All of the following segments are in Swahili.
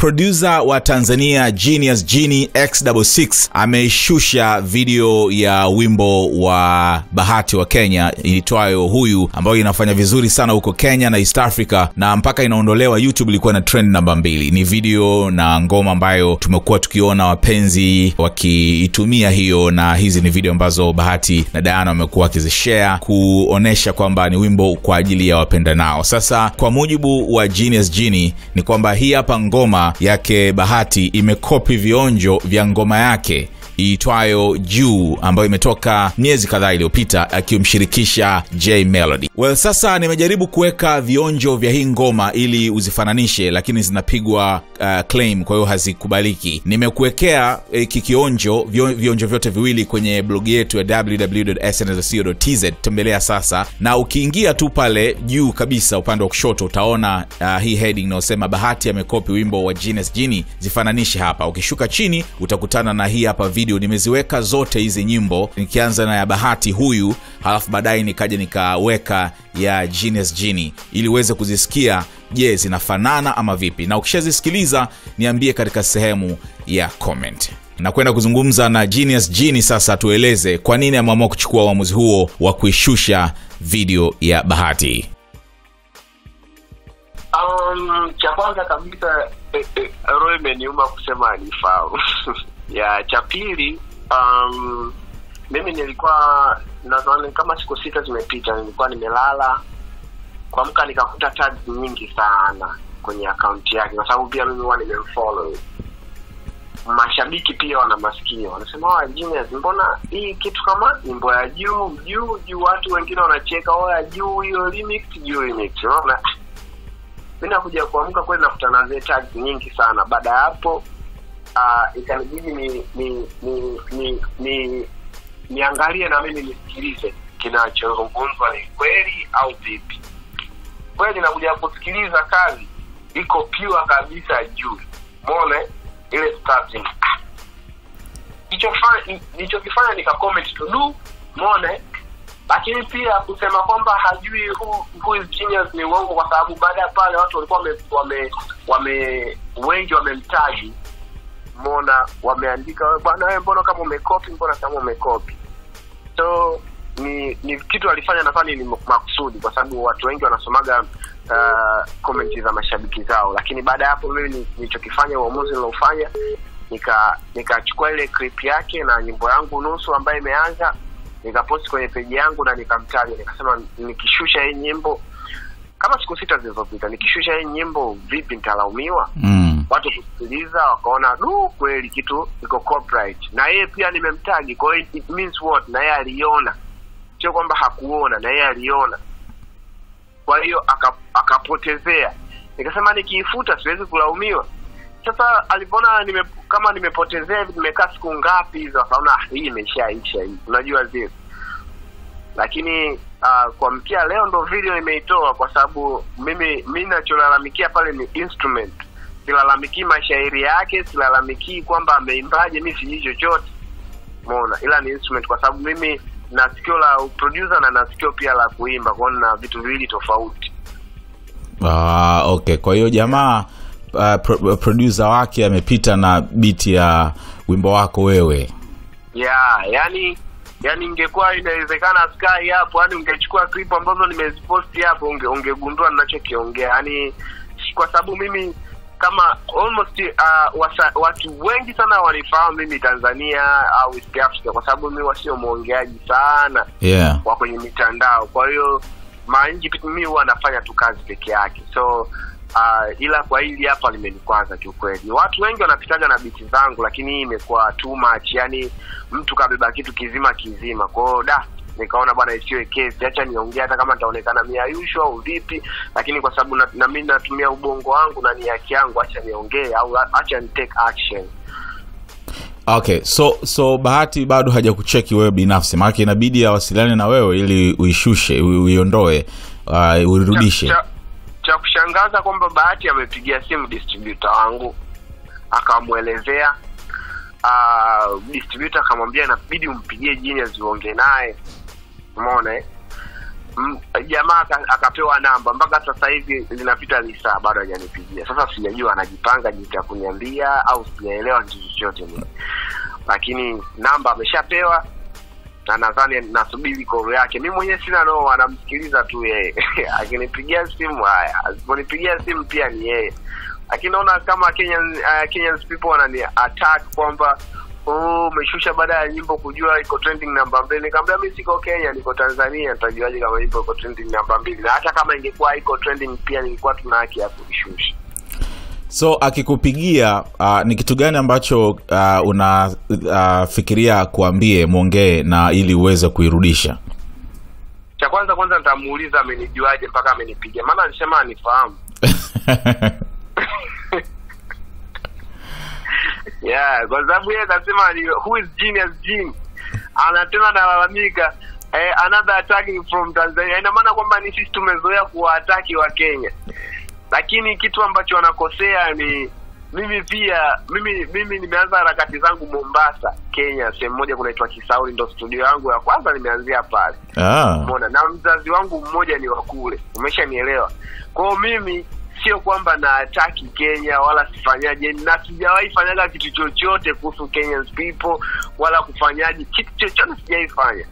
Producer wa Tanzania Genius Jini X66 ameishusha video ya wimbo wa Bahati wa Kenya iitwayo Huyu, ambayo inafanya vizuri sana huko Kenya na East Africa, na mpaka inaondolewa YouTube ilikuwa na trend namba 2. Ni video na ngoma ambayo tumekuwa tukiona wapenzi wakiitumia hiyo, na hizi ni video ambazo Bahati na Diana wamekuwa wakizishare kuonesha kwamba ni wimbo kwa ajili ya wapendanao. Sasa kwa mujibu wa Genius Jini ni kwamba hii hapa ngoma yake Bahati imekopi vionjo vya ngoma yake iitwayo Juu ambayo imetoka miezi kadhaa iliyopita akimshirikisha J Melody. Well, sasa nimejaribu kuweka vionjo vya hii ngoma ili uzifananishe, lakini zinapigwa claim, kwa hiyo hazikubaliki. Nimekuwekea kikionjo vionjo vyote viwili kwenye blog yetu ya www.sns.co.tz. tembelea sasa, na ukiingia tu pale juu kabisa upande wa kushoto utaona hii heading inayosema Bahati amekopi wimbo wa Genius Jini, zifananishe hapa. Ukishuka chini utakutana na hii hapa video. Nimeziweka zote hizi nyimbo, nikianza na ya Bahati Huyu, halafu baadaye nikaje nikaweka ya Genius Jini ili uweze kuzisikia je zinafanana ama vipi, na ukishazisikiliza niambie katika sehemu ya comment. Na kwenda kuzungumza na Genius Jini sasa, tueleze kwa nini ameamua kuchukua uamuzi huo wa kuishusha video ya Bahati. Cha kwanza kabisa roho imeniuma kusema ni faul. Ya cha pili, mimi nilikuwa nadhani kama siku 6 zimepita nilikuwa nimelala, kuamka nikakuta tags nyingi sana kwenye account yake, kwa sababu pia mimi wale nimefollow. Mashabiki pia wana masikio, wanasema wa Genius, mbona hii kitu kama nyimbo ya juu, watu wengine wanacheka wa Juu hiyo remix. Unaona, mimi nakuja kuamka kweli nakutana na tags nyingi sana. Baada hapo ikanibidi niangalie na mimi nisikilize kinachozungumzwa ni kweli au vipi. Kweli nakuja kusikiliza kazi iko pure kabisa Juu. Muone ile starting. Nilichokifanya nikacomment to do, muone, lakini pia kusema kwamba hajui who is Genius ni uongo, kwa sababu baada pale watu walikuwa wengi wamemtaji. Mbona wameandika bwana wewe, mbona kama umekopi, mbona kama umekopi. So ni kitu alifanya nadhani ni makusudi, kwa sababu watu wengi wanasomaga comments za mashabiki zao. Lakini baada ya hapo mimi nilichokifanya, uamuzi nilofanya, nikachukua ile clip yake na nyimbo yangu nusu ambayo imeanza, nikapost kwenye page yangu na nikamtaja, nikasema nikishusha hii nyimbo kama siku 6 zilizopita, nikishusha hii nyimbo vipi nitalaumiwa? Watu kusikiliza wakaona du kweli kitu iko copyright. Na yeye pia nimemtagi, kwa hiyo it means what, na yeye aliona. Sio kwamba hakuona, na yeye aliona. Kwa hiyo akapotezea. Nikasema nikiifuta siwezi kulaumiwa. Sasa alipoona kama nimepotezea, nimekaa siku ngapi hizo, akaona hii imeshaisha hii. Unajua zile. Lakini kwa mkia leo ndo video imeitoa, kwa sababu mimi ninacholalamikia pale ni instrument. Silalamiki mashairi yake, silalamiki kwamba ameimbaje, mimi sijui chochote. Umeona, ila ni instrument, kwa sababu mimi na sikio la producer na sikio pia la kuimba, kwa hiyo na vitu viwili tofauti. Okay, kwa hiyo jamaa producer wake amepita na beat ya wimbo wako wewe. Yani ingekuwa inawezekana Sky hapo, yani ungechukua clip ambazo nimezipost hapo, ungegundua ninachokiongea. Yani kwa sababu mimi kama almost watu wengi sana wanifahamu mimi Tanzania au East Africa, kwa sababu mimi wasio muongeaji sana kwa kwenye mitandao. Kwa hiyo manji mimi huwa nafanya tu kazi peke yake. So ila kwa hili hapa limenikwaza kiukweli. Watu wengi wanapitaga na biti zangu, lakini hii imekuwa too much. Yani mtu kabeba kitu kizima. Kwa hiyo nikaona bwana isiwe case, acha niongee hata kama nitaonekana mimi ayusho au vipi, lakini kwa sababu na mimi natumia ubongo wangu na nia yangu, acha niongee au acha ni take action. Okay, so Bahati bado hajakucheki wewe binafsi, maana inabidi awasiliane na wewe ili uishushe, uiondoe, urudishe. Cha kushangaza kwamba Bahati amepigia simu distributor wangu akamuelezea, distributor akamwambia inabidi umpigie Genius uongee naye. Umeona Jamaa akapewa namba mpaka sasa hivi zinapita lisa bado hajanipigia. Sasa sijajua anajipanga jinsi kuniambia au sijaelewa kitu chochote mimi. Lakini namba ameshapewa na nadhani nasubiri call yake. Mimi mwenyewe sina roho, anamsikiliza tu yeye. Akinipigia simu haya, asiponipigia simu pia ni yeye. Lakini naona kama Kenyans people wanani attack kwamba umeshusha baada ya nyimbo kujua iko trending namba 2. Nikamwambia mimi siko Kenya, niko Tanzania, nitajuaje kama nyimbo iko trending namba 2? Na hata kama ingekuwa iko trending pia nilikuwa tuna haki ya kushusha. So akikupigia ni kitu gani ambacho unafikiria kuambie muongee na ili uweze kuirudisha? Cha kwanza nitamuuliza amenijuaje mpaka amenipigia. Maana alisema anifahamu. Yeah, kwa sababu yeye anasema who is Genius Jini. Anatema nalalamika another attacking from Tanzania. Ina maana kwamba ni sisi tumezoea kuwaattaki wa Kenya. Lakini kitu ambacho wanakosea ni mimi pia mimi nimeanza harakati zangu Mombasa, Kenya. Sehemu moja kunaitwa Kisaule, ndo studio yangu ya kwanza nimeanzia pale. Umeona? Na mzazi wangu mmoja ni wa kule. Umeshanielewa. Kwa hiyo mimi sio kwamba na ataki Kenya wala sifanyaje, na sijawahi fanyaga kitu chochote kuhusu Kenyans people wala kufanyaje kitu chochote sijaifanya.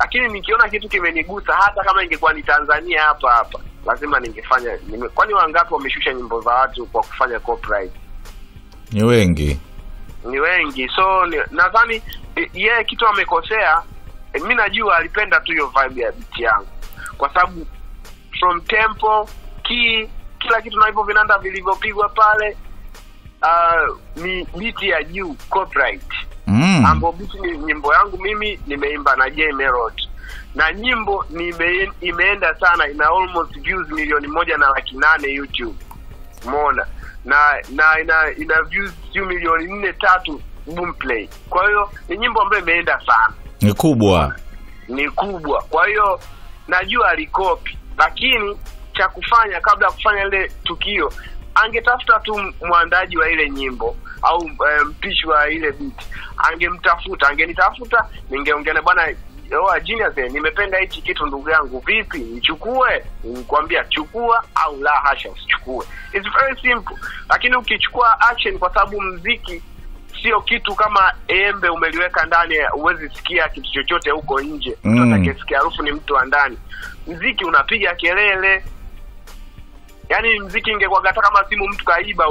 Lakini nikiona kitu kimenigusa, hata kama ingekuwa ni Tanzania hapa lazima ningefanya. Kwani wangapi wameshusha nyimbo za watu kwa kufanya copyright? Ni wengi. Ni wengi. So nadhani yeye kitu amekosea, mimi najua alipenda tu hiyo vibe ya beat yangu. Kwa sababu from tempo, key, kila kitu na hivyo vinanda vilivyopigwa pale ni beat ya juu, copyright. Ambo beat ni nyimbo yangu mimi nimeimba na J Melody. Na nyimbo imeenda sana, ina almost views 1,800,000 YouTube. Umeona? Na ina views 2,430,000 Boomplay. Kwa hiyo ni nyimbo ambayo imeenda sana. Ni kubwa. Ni kubwa. Kwa hiyo najua alikopi. Lakini cha kufanya kabla kufanya ile tukio, angetafuta tu mwandaji wa ile nyimbo au mpishi wa ile beat. Angemtafuta, angenitafuta, ningeongea bwana Genius, nimependa hichi kitu ndugu yangu, vipi nichukue? Nikwambia chukua au la hasha usichukue. It's very simple. Lakini ukichukua action, kwa sababu muziki sio kitu kama embe umeliweka ndani, uwezi sikia kitu chochote huko nje. Utakesikia harufu ni mtu wa ndani. Muziki unapiga kelele. Yaani muziki ingekuwa hata kama simu mtu kaiba,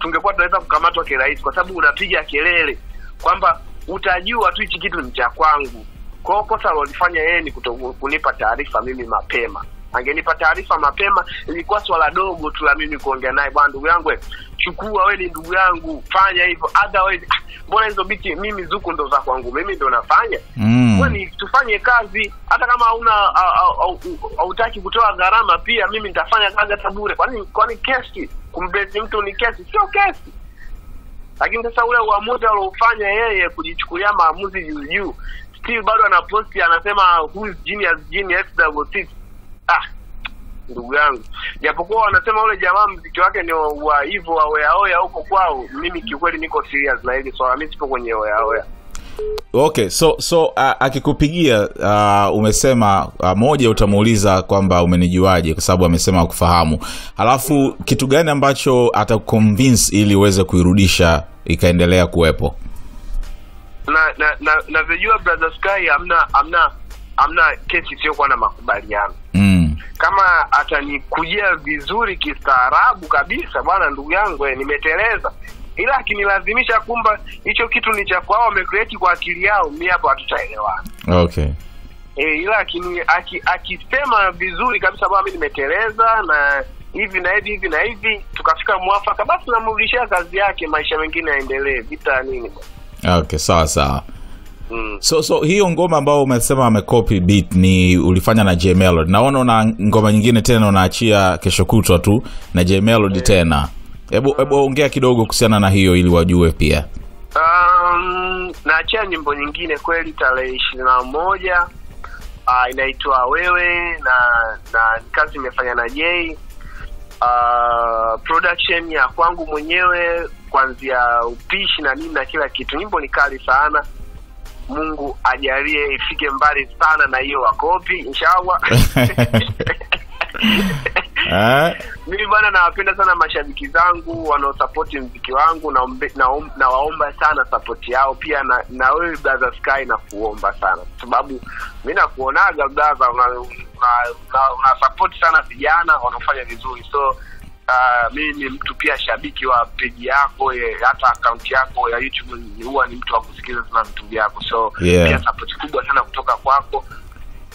tungekuwa tunaweza kukamatwa kirahisi kwa sababu unapiga kelele. Kwamba utajua tu hichi kitu ni cha kwangu. Kwa hiyo kosa alilofanya yeye ni kunipa taarifa mimi mapema. Angenipa taarifa mapema, ilikuwa swala dogo tu la mimi kuongea naye, bwana ndugu yangu, chukua wewe ndugu yangu, fanya hivyo. Otherwise, mbona hizo biti mimi zuku ndo za kwangu, mimi ndo nafanya. Kwani tufanye kazi, hata kama hauna hautaki kutoa gharama pia mimi nitafanya kazi hata bure. Kwani kesi kumbeti mtu ni kesi, sio kesi. Lakini sasa ule uamuzi alofanya yeye kujichukulia maamuzi juu. Still bado anaposti anasema who is Genius Jini S66. Ndugu yangu, japokuwa wanasema ule jamaa muziki wake ni wa hivyo aweaoya huko kwao, mimi kiukweli niko serious na hili swala, mimi sipo kwenye aweaoya. Okay, so akikupigia umesema moja utamuuliza kwamba umenijuaje kwa sababu amesema hakufahamu. Halafu kitu gani ambacho atakuconvince ili uweze kuirudisha ikaendelea kuwepo? Na vijua brother Sky, amna kesi sio kwa na makubaliano. Kama atanikujia vizuri kistaarabu kabisa, bwana ndugu yangu nimeteleza, ila akinilazimisha kumba hicho kitu ni cha kwao wamecreate kwa akili yao, mimi hapo hatutaelewana. Okay. Ila akisema vizuri kabisa, bwana mimi nimeteleza na hivi na hivi hivi na hivi, tukafika mwafaka, basi namrudishia kazi yake, maisha mengine yaendelee, vita nini bwana. Okay, sawa. So hiyo ngoma ambayo umesema amecopy beat ni ulifanya na J Melody. Naona una ngoma nyingine tena unaachia kesho kutwa tu na J Melody tena. Hebu ongea kidogo kuhusiana na hiyo ili wajue pia. Naachia nyimbo nyingine kweli tarehe 21. Inaitwa Wewe na kazi nimefanya na J. Production ya kwangu mwenyewe, kuanzia upishi na nini na kila kitu. Nyimbo ni kali sana. Mungu ajalie ifike mbali sana na hiyo wakopi inshallah. Mimi bwana nawapenda sana mashabiki zangu wanaosupport muziki wangu na waomba sana support yao pia na wewe brother Sky na kuomba sana kwa sababu mimi nakuonaga brother una support sana vijana wanaofanya vizuri so mimi mtu pia shabiki wa page yako hata account yako ya YouTube huwa ni mtu wa kusikiliza sana vitu vyako so yeah. Pia support kubwa sana kutoka kwako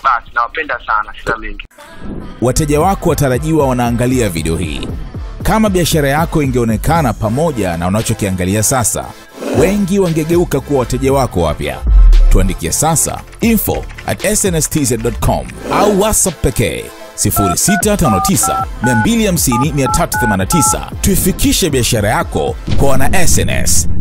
basi nawapenda sana sina mengi. Wateja wako watarajiwa wanaangalia video hii. Kama biashara yako ingeonekana pamoja na unachokiangalia sasa, wengi wangegeuka kuwa wateja wako wapya. Tuandikie sasa info@sns.co.tz au WhatsApp pekee 0659 250 389. Tuifikishe biashara yako kwa wana SNS.